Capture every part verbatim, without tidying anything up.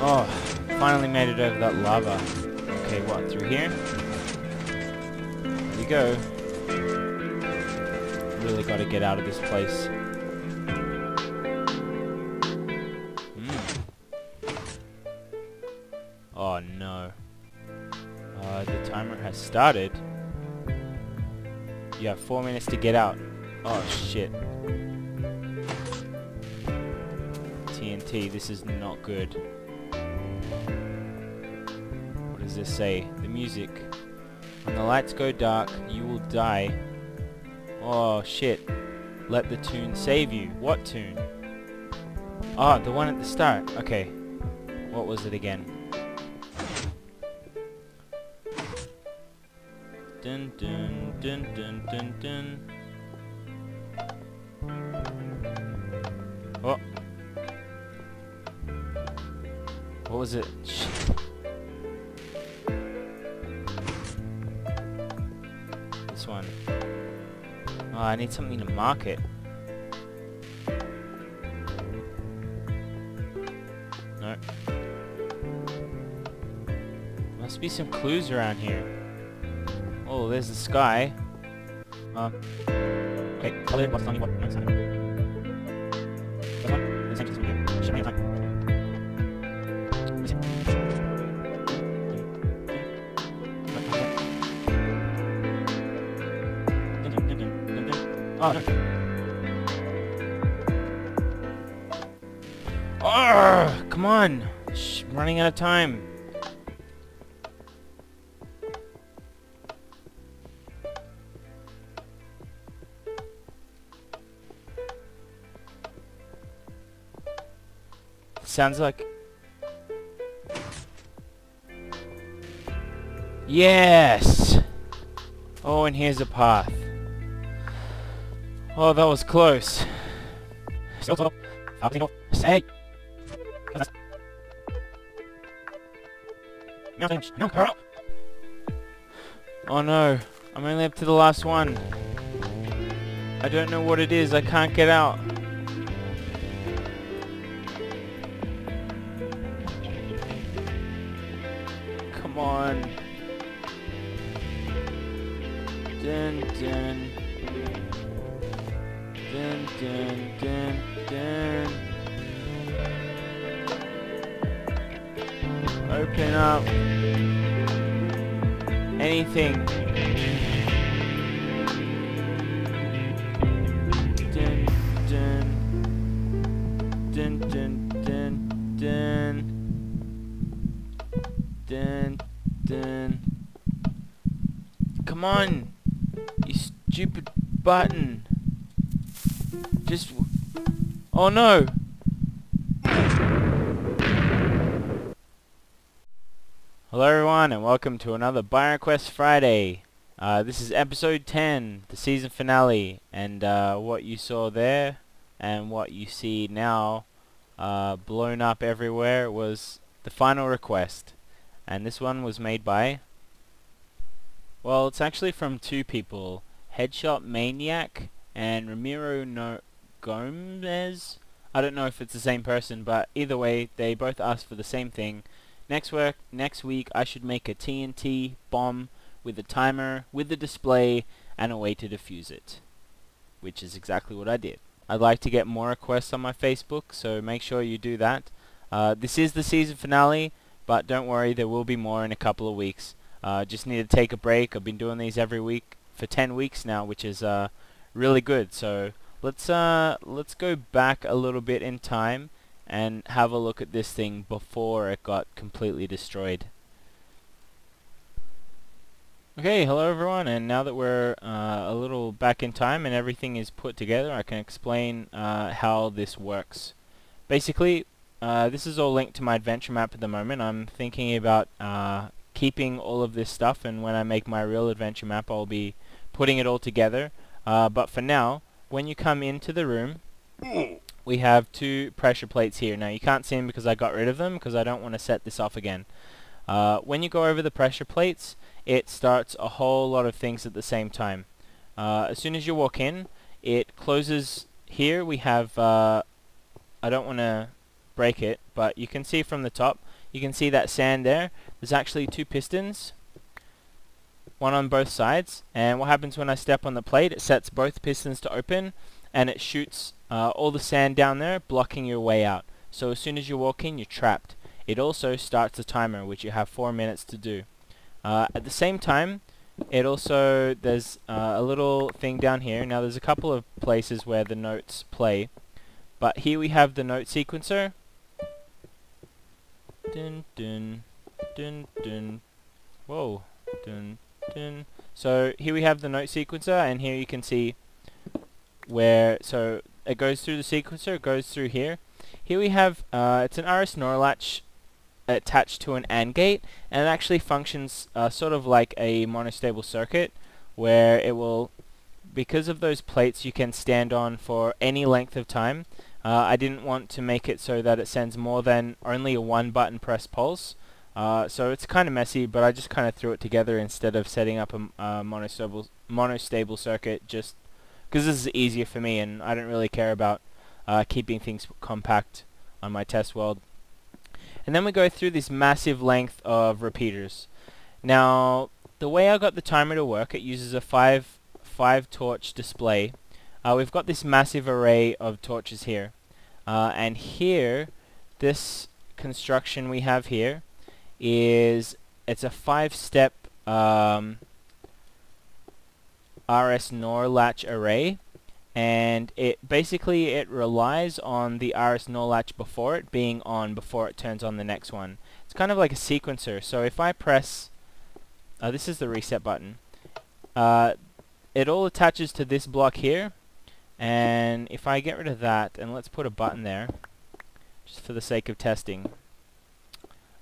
Oh, finally made it over that lava. Okay, what, through here? There we go. Really gotta get out of this place. Mm. Oh no. Uh, the timer has started. You have four minutes to get out. Oh shit. T N T, this is not good. What does this say? The music. When the lights go dark, you will die. Oh shit. Let the tune save you. What tune? Oh, the one at the start. Okay. What was it again? Dun dun dun dun dun dun. Oh. What was it? Shit. This one. Oh, I need something to mark it. No. Must be some clues around here. Oh, there's the sky. Uh, okay, what's on what next time? Oh, no. Oh, come on. Shh, I'm running out of time. Sounds like... Yes! Oh, and here's a path. Oh, that was close. Oh no, I'm only up to the last one. I don't know what it is, I can't get out. On. Dun dun. Dun dun dun dun. Open up. Anything. Dun dun. Dun dun dun dun. Dun. Then come on, you stupid button. Just w oh no. Hello everyone and welcome to another By Request Friday. Uh, this is episode ten, the season finale, and uh, what you saw there and what you see now uh, blown up everywhere was the final request. And this one was made by, well, it's actually from two people, Headshot Maniac and Ramiro no Gomez. I don't know if it's the same person, but either way, they both asked for the same thing. Next work, next week, I should make a T N T bomb with a timer, with a display, and a way to defuse it, which is exactly what I did. I'd like to get more requests on my Facebook, so make sure you do that. Uh, this is the season finale. But don't worry, there will be more in a couple of weeks. Uh, just need to take a break. I've been doing these every week for ten weeks now, which is uh, really good. So let's uh, let's go back a little bit in time and have a look at this thing before it got completely destroyed. Okay, hello everyone, and now that we're uh, a little back in time and everything is put together, I can explain uh, how this works. Basically. Uh, this is all linked to my adventure map at the moment. I'm thinking about uh, keeping all of this stuff, and when I make my real adventure map I'll be putting it all together. Uh, but for now, when you come into the room, we have two pressure plates here. Now you can't see them because I got rid of them because I don't want to set this off again. Uh, when you go over the pressure plates, it starts a whole lot of things at the same time. Uh, as soon as you walk in, it closes here. We have... Uh, I don't want to break it, but you can see from the top You can see that sand there. There's actually two pistons, one on both sides, and what happens when I step on the plate, it sets both pistons to open and it shoots uh, all the sand down there, blocking your way out. So as soon as you're walking, you're trapped. It also starts a timer, which you have four minutes to do. Uh, at the same time, it also, there's uh, a little thing down here. Now there's a couple of places where the notes play, but here we have the note sequencer. Dun dun dun dun. Whoa. Dun dun. So here we have the note sequencer, and here you can see where, so it goes through the sequencer, it goes through here. Here we have, uh, it's an R S Norlatch attached to an AND gate, and it actually functions uh, sort of like a monostable circuit, where it will, because of those plates you can stand on for any length of time. Uh, I didn't want to make it so that it sends more than only a one button press pulse, uh, so it's kinda messy, but I just kinda threw it together instead of setting up a, a monostable, monostable circuit, just because this is easier for me and I don't really care about uh, keeping things compact on my test world. And then we go through this massive length of repeaters. Now the way I got the timer to work, it uses a five, five torch display. Uh, we've got this massive array of torches here, uh, and here, this construction we have here is, it's a five step um, R S NOR latch array, and it basically it relies on the R S NOR latch before it being on before it turns on the next one. It's kind of like a sequencer. So if I press, uh, this is the reset button, uh, it all attaches to this block here, and if I get rid of that, and let's put a button there just for the sake of testing.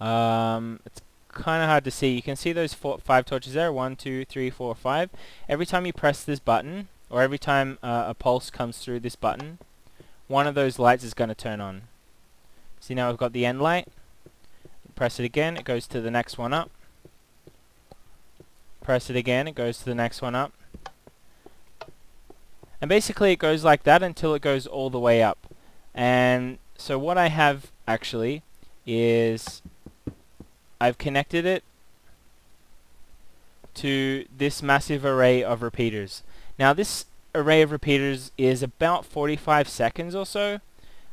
Um, it's kinda hard to see. You can see those four, five torches there, one, two, three, four, five. Every time you press this button, or every time uh, a pulse comes through this button, one of those lights is going to turn on. See, now I've got the end light. Press it again, it goes to the next one up. Press it again, it goes to the next one up. And basically it goes like that until it goes all the way up. And so what I have actually is, I've connected it to this massive array of repeaters. Now this array of repeaters is about forty-five seconds or so.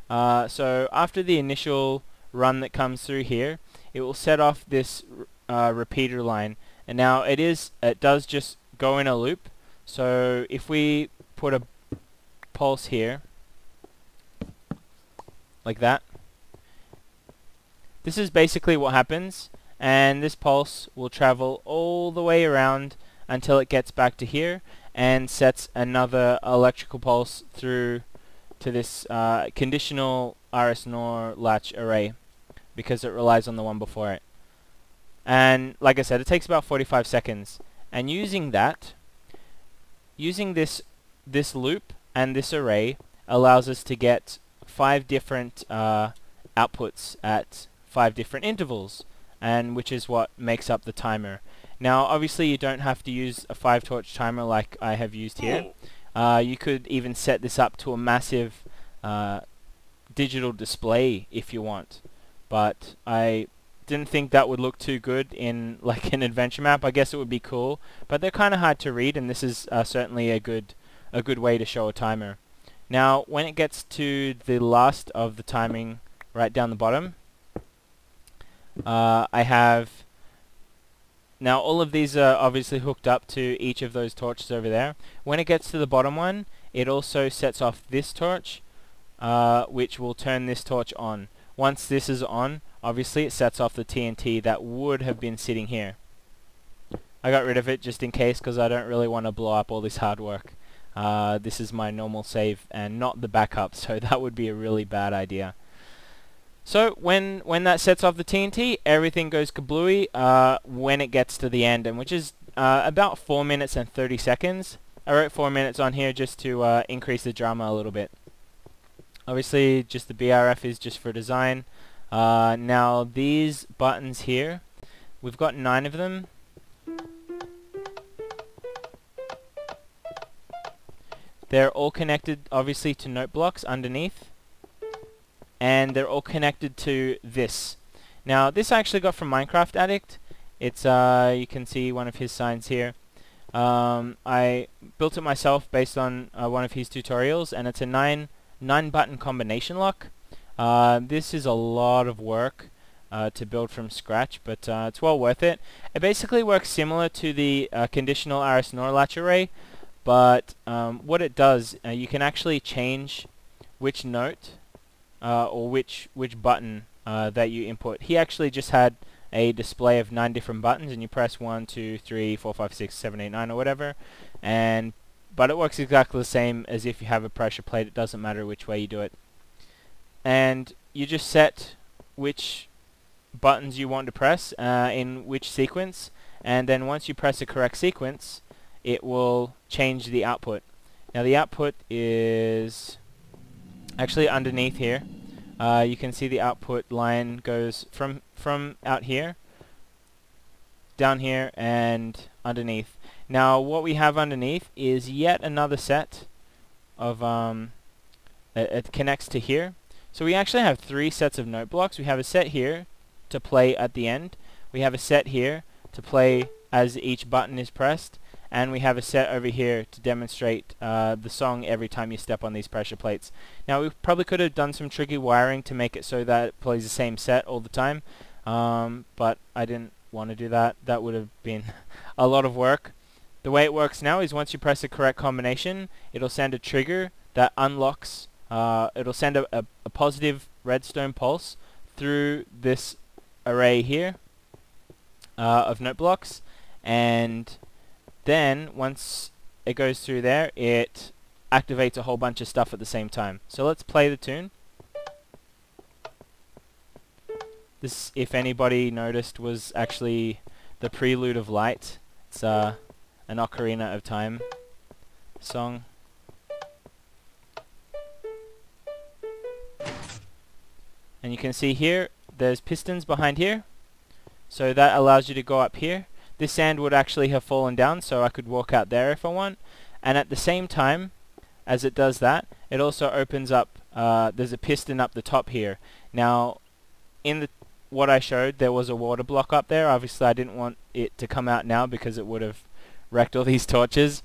Uh, so after the initial run that comes through here, it will set off this uh, repeater line. And now it is, it does just go in a loop. So if we put a pulse here, like that, this is basically what happens. And this pulse will travel all the way around until it gets back to here and sets another electrical pulse through to this uh, conditional R S NOR latch array, because it relies on the one before it. And like I said, it takes about forty-five seconds. And using that, using this this loop and this array allows us to get five different uh, outputs at five different intervals, and which is what makes up the timer. Now obviously you don't have to use a five torch timer like I have used here. Uh, you could even set this up to a massive uh, digital display if you want, but I didn't think that would look too good in like an adventure map. I guess it would be cool, but they're kinda hard to read, and this is uh, certainly a good a good way to show a timer. Now when it gets to the last of the timing right down the bottom, uh, I have, now all of these are obviously hooked up to each of those torches over there. When it gets to the bottom one, it also sets off this torch, uh, which will turn this torch on. Once this is on, obviously it sets off the T N T that would have been sitting here. I got rid of it just in case, because I don't really want to blow up all this hard work. Uh, this is my normal save and not the backup, so that would be a really bad idea. So when when that sets off the T N T, everything goes kablooey uh, when it gets to the end, and which is uh, about four minutes and thirty seconds. I wrote four minutes on here just to uh, increase the drama a little bit. Obviously just the B R F is just for design. Uh, now these buttons here, we've got nine of them. They're all connected obviously to note blocks underneath, and they're all connected to this. Now this I actually got from Minecraft Addict. It's uh, you can see one of his signs here. Um, I built it myself based on uh, one of his tutorials, and it's a nine nine button combination lock. Uh, this is a lot of work uh, to build from scratch, but uh, it's well worth it. It basically works similar to the uh, conditional Aris NOR latch array, but um, what it does, uh, you can actually change which note uh, or which which button uh, that you input. He actually just had a display of nine different buttons, and you press one, two, three, four, five, six, seven, eight, nine, or whatever. And but it works exactly the same as if you have a pressure plate. It doesn't matter which way you do it. And you just set which buttons you want to press uh, in which sequence, and then once you press the correct sequence, it will change the output. Now the output is actually underneath here. Uh, you can see the output line goes from from out here, down here, and underneath. Now what we have underneath is yet another set of um, it, it connects to here. So we actually have three sets of note blocks. We have a set here to play at the end. We have a set here to play as each button is pressed. And we have a set over here to demonstrate uh, the song every time you step on these pressure plates. Now we probably could have done some tricky wiring to make it so that it plays the same set all the time. Um, but I didn't want to do that. That would have been a lot of work. The way it works now is once you press the correct combination, it'll send a trigger that unlocks Uh, it'll send a, a, a positive redstone pulse through this array here uh, of note blocks, and then once it goes through there, it activates a whole bunch of stuff at the same time. So let's play the tune. This, if anybody noticed, was actually the Prelude of Light. It's uh, an Ocarina of Time song. And you can see here, there's pistons behind here, so that allows you to go up here. This sand would actually have fallen down, so I could walk out there if I want. And at the same time as it does that, it also opens up, uh, there's a piston up the top here. Now, in the what I showed, there was a water block up there. Obviously I didn't want it to come out now because it would have wrecked all these torches.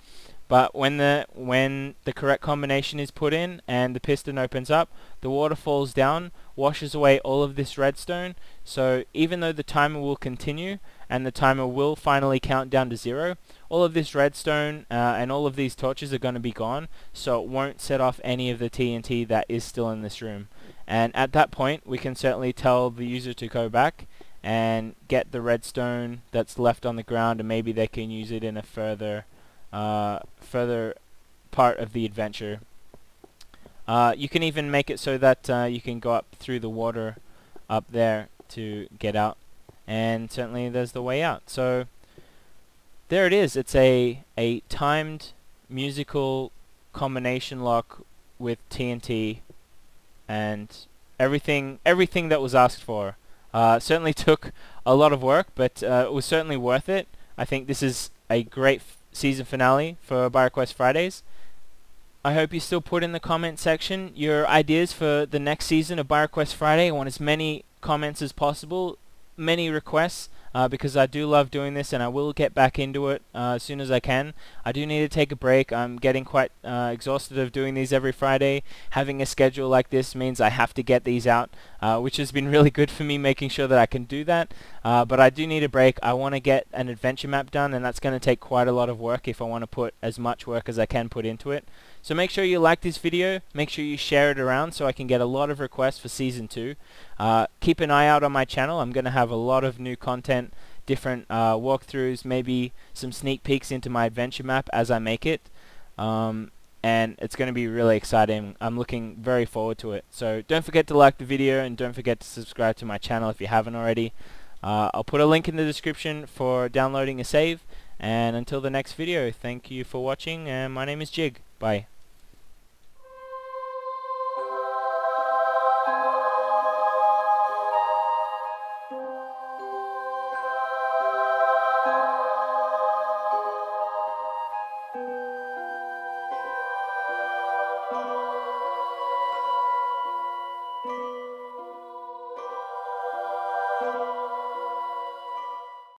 But when the when the correct combination is put in and the piston opens up, the water falls down, washes away all of this redstone. So even though the timer will continue and the timer will finally count down to zero, all of this redstone uh, and all of these torches are going to be gone. So it won't set off any of the T N T that is still in this room. And at that point, we can certainly tell the user to go back and get the redstone that's left on the ground, and maybe they can use it in a further Uh, further part of the adventure. Uh, you can even make it so that uh, you can go up through the water up there to get out, and certainly there's the way out. So there it is. It's a a timed musical combination lock with T N T, and everything everything that was asked for. Uh, certainly took a lot of work, but uh, it was certainly worth it. I think this is a great season finale for By Request Fridays. I hope you still put in the comment section your ideas for the next season of By Request Friday. I want as many comments as possible, many requests, uh, because I do love doing this, and I will get back into it uh, as soon as I can. I do need to take a break. I'm getting quite uh, exhausted of doing these every Friday. Having a schedule like this means I have to get these out, uh, which has been really good for me, making sure that I can do that. Uh, but I do need a break. I want to get an adventure map done, and that's going to take quite a lot of work if I want to put as much work as I can put into it. So make sure you like this video, make sure you share it around so I can get a lot of requests for Season two. Uh, keep an eye out on my channel. I'm going to have a lot of new content, different uh, walkthroughs, maybe some sneak peeks into my adventure map as I make it. Um, and it's going to be really exciting. I'm looking very forward to it. So don't forget to like the video, and don't forget to subscribe to my channel if you haven't already. Uh, I'll put a link in the description for downloading a save. And until the next video, thank you for watching, and my name is Jig. Bye.